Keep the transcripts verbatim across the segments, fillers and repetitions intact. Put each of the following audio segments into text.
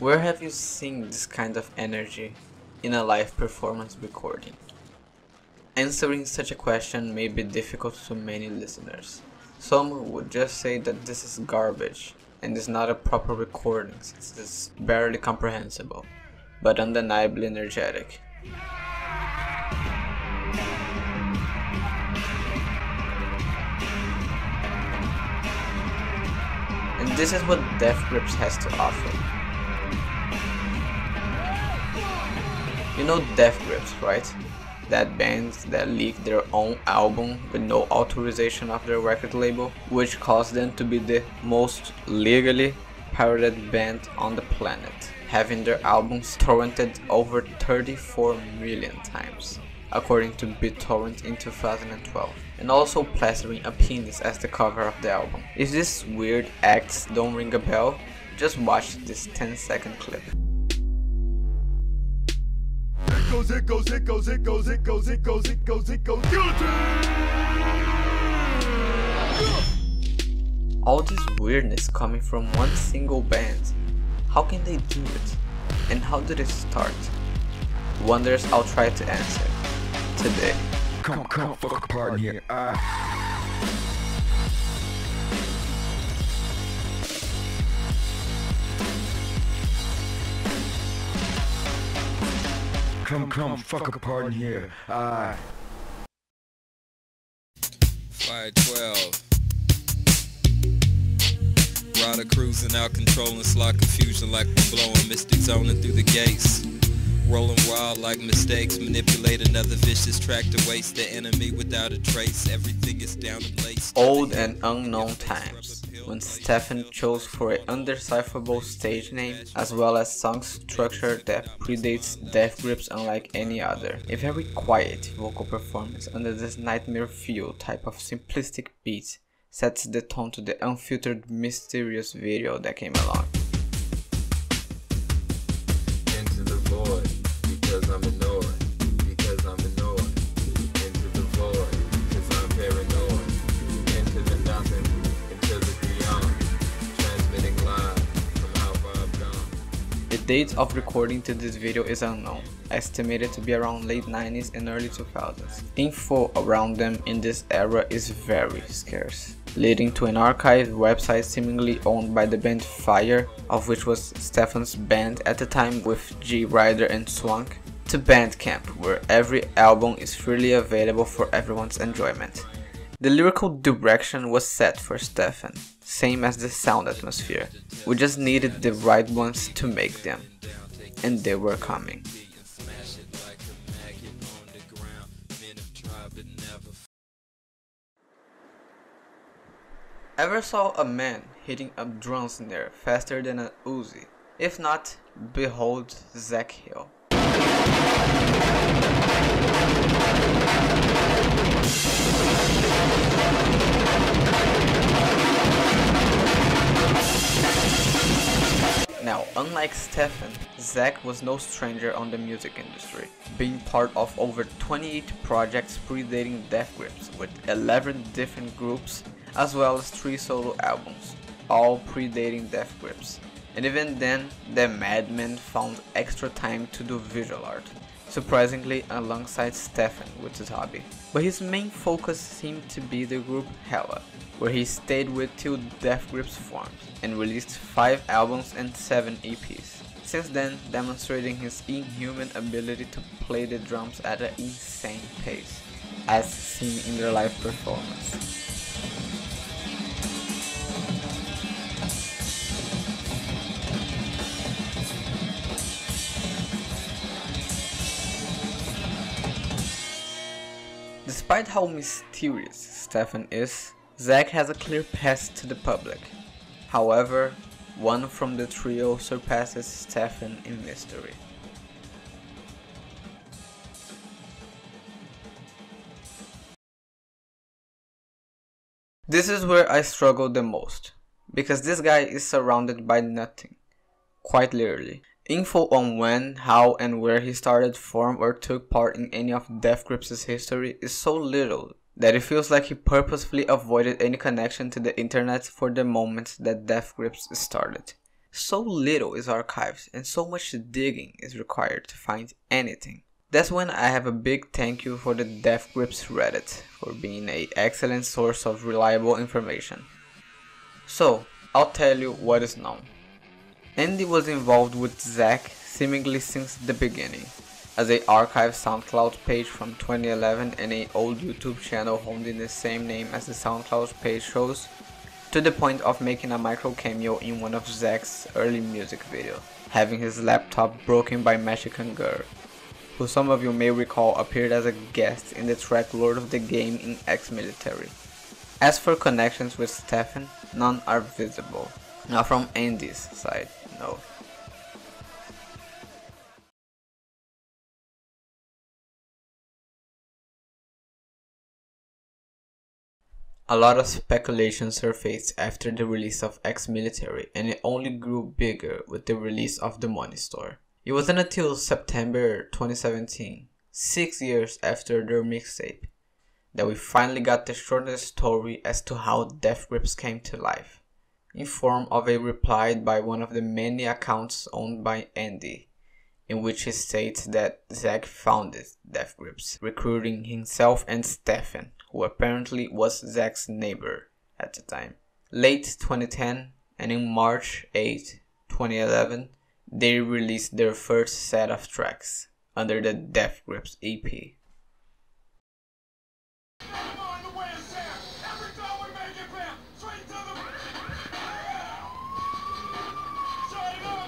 Where have you seen this kind of energy in a live performance recording? Answering such a question may be difficult to many listeners. Some would just say that this is garbage and is not a proper recording since it is barely comprehensible, but undeniably energetic. And this is what Death Grips has to offer. You know Death Grips, right? That band that leaked their own album with no authorization of their record label, which caused them to be the most legally pirated band on the planet, having their albums torrented over thirty-four million times, according to BitTorrent in two thousand twelve, and also plastering a penis as the cover of the album. If these weird acts don't ring a bell, just watch this ten second clip. Goes, it goes, it goes, it goes, it goes, it goes, it goes, it goes, guilty! All this weirdness coming from one single band. How can they do it? And how did it start? Wonders I'll try to answer today. Come, come, fuck, pardon here. Uh... Come, come, fuck a pardon here. Ah. five twelve. Rider cruising out, controlling slot confusion like the blowing mystic zoning through the gates. Rolling wild like mistakes, manipulate another vicious track to waste the enemy without a trace. Everything is down in lace. Old and unknown times, when Stefan chose for an undecipherable stage name as well as song structure that predates Death Grips unlike any other. A very quiet vocal performance under this nightmare feel type of simplistic beat sets the tone to the unfiltered mysterious video that came along. Into the void, because I'm annoyed, because I'm annoyed, into the void, because I'm paranoid, into the nothing. The date of recording to this video is unknown, estimated to be around late nineties and early two thousands. Info around them in this era is very scarce, leading to an archived website seemingly owned by the band Fire, of which was Stefan's band at the time with G. Ryder and Swank, to Bandcamp, where every album is freely available for everyone's enjoyment. The lyrical direction was set for Stefan, same as the sound atmosphere. We just needed the right ones to make them, and they were coming. Ever saw a man hitting a drum snare faster than an Uzi? If not, behold Zach Hill. Now, unlike Stefan, Zach was no stranger on the music industry, being part of over twenty-eight projects predating Death Grips with eleven different groups as well as three solo albums, all predating Death Grips. And even then, the madman found extra time to do visual art, surprisingly alongside Stefan with his hobby. But his main focus seemed to be the group Hella, where he stayed with till Death Grips formed and released five albums and seven E Ps. Since then, demonstrating his inhuman ability to play the drums at an insane pace, as seen in their live performance. Despite how mysterious Stefan is, Zach has a clear path to the public. However, one from the trio surpasses Stefan in mystery. This is where I struggle the most, because this guy is surrounded by nothing, quite literally. Info on when, how, and where he started, formed, or took part in any of Death Grips' history is so little that it feels like he purposefully avoided any connection to the internet for the moment that Death Grips started. So little is archived and so much digging is required to find anything. That's when I have a big thank you for the Death Grips Reddit for being an excellent source of reliable information. So, I'll tell you what is known. Andy was involved with Zach seemingly since the beginning, as a archive SoundCloud page from twenty eleven and an old YouTube channel holding the same name as the SoundCloud page shows, to the point of making a micro cameo in one of Zach's early music videos, having his laptop broken by Mexican Girl, who some of you may recall appeared as a guest in the track Lord of the Game in Exmilitary. As for connections with Stefan, none are visible. Not from Andy's side, no. A lot of speculation surfaced after the release of Exmilitary, and it only grew bigger with the release of The Money Store. It wasn't until September twenty seventeen, six years after their mixtape, that we finally got the shortest story as to how Death Grips came to life, in form of a reply by one of the many accounts owned by Andy, in which he states that Zach founded Death Grips, recruiting himself and Stefan, who apparently was Zach's neighbor at the time. Late twenty ten, and in March eighth, twenty eleven, they released their first set of tracks under the Death Grips E P.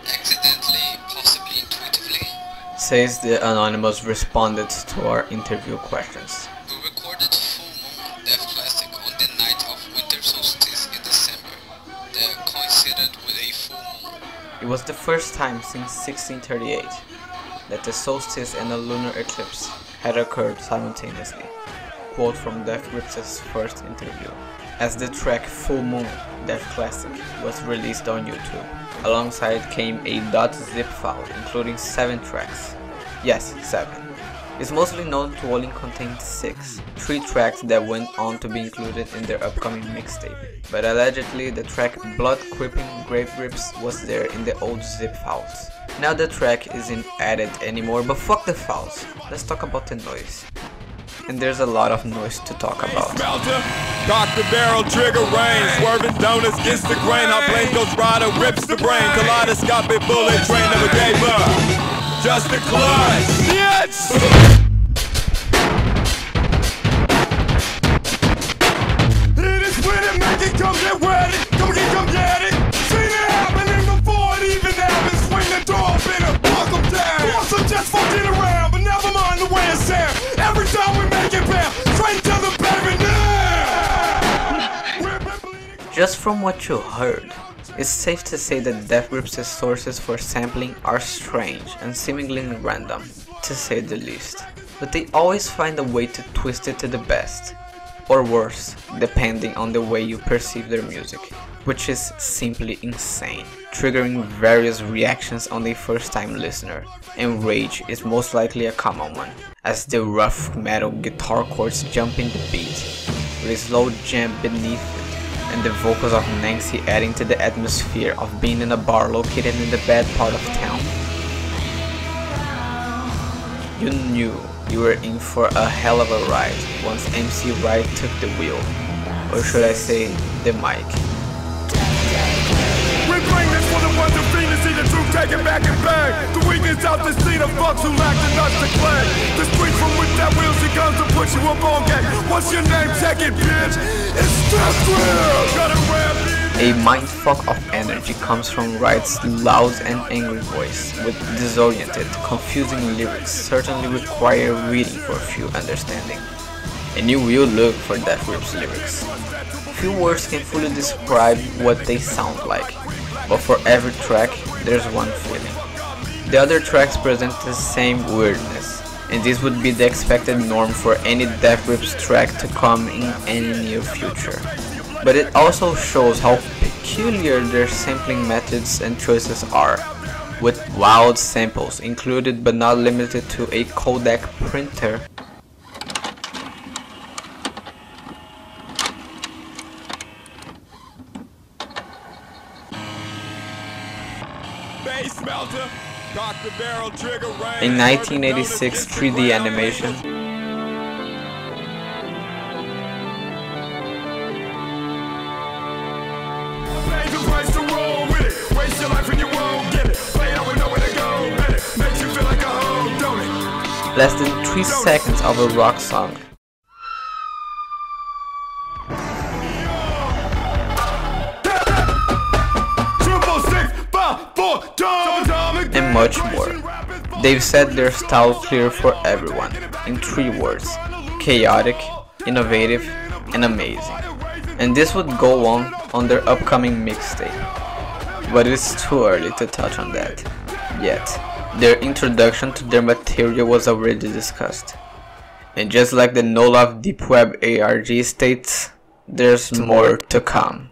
Accidentally, possibly intuitively, says the anonymous respondent to our interview questions. It was the first time since sixteen thirty-eight that the solstice and a lunar eclipse had occurred simultaneously. Quote from Death Grips' first interview, as the track Full Moon, Death Classic, was released on YouTube. Alongside came a .zip file including seven tracks. Yes, seven. It's mostly known to only contain six, three tracks that went on to be included in their upcoming mixtape, but allegedly the track Blood Creeping Grave Grips was there in the old zip files. Now the track isn't added anymore, but fuck the files, let's talk about the noise. And there's a lot of noise to talk about. Doctor Barrel trigger rain, swerving donuts gets the grain, how Blade Ghost Rider rips the brain, kaleidoscopic bullet train never gave up. Just the clutch! Yes! It is with it, make it come get ready, come get, come get it. Seen it happening before it even happens. Swing the door up in a walk them down. Force them just fucking around, but never mind the way it sounds. Every time we make it bound, straight to the baby now! Just from what you heard, it's safe to say that Death Grips' sources for sampling are strange and seemingly random, to say the least, but they always find a way to twist it to the best, or worse, depending on the way you perceive their music, which is simply insane, triggering various reactions on a first-time listener, and rage is most likely a common one, as the rough metal guitar chords jumping the beat, with a slow jam beneath it, and the vocals of Nancy adding to the atmosphere of being in a bar located in the bad part of town. You knew you were in for a hell of a ride once M C Ride took the wheel, or should I say, the mic. We bring this for the ones who feel and see the truth taken back and back. The weakness out to see the fucks who lack the nuts to claim. The streets from which that wheels and guns to put you up on gang. What's your name? Take it, bitch. It's Death Grips. A mindfuck of energy comes from Ride's loud and angry voice, with disoriented, confusing lyrics certainly require reading for few understanding. And you will look for Death Grips lyrics. Few words can fully describe what they sound like, but for every track, there's one feeling. The other tracks present the same weirdness, and this would be the expected norm for any Death Grips track to come in any near future. But it also shows how peculiar their sampling methods and choices are, with wild samples included but not limited to a Kodak printer, face melter. Cock the barrel trigger right. In nineteen eighty-six three D animation. Pay the price to roll with it. Waste your life and you won't get it. Play out with nowhere to go with it. Makes you feel like a hoe, don't it? Less than three seconds of a rock song. And much more. They've set their style clear for everyone, in three words: chaotic, innovative, and amazing. And this would go on on their upcoming mixtape, but it's too early to touch on that yet. Their introduction to their material was already discussed, and just like the No Love Deep Web A R G states, there's more to come.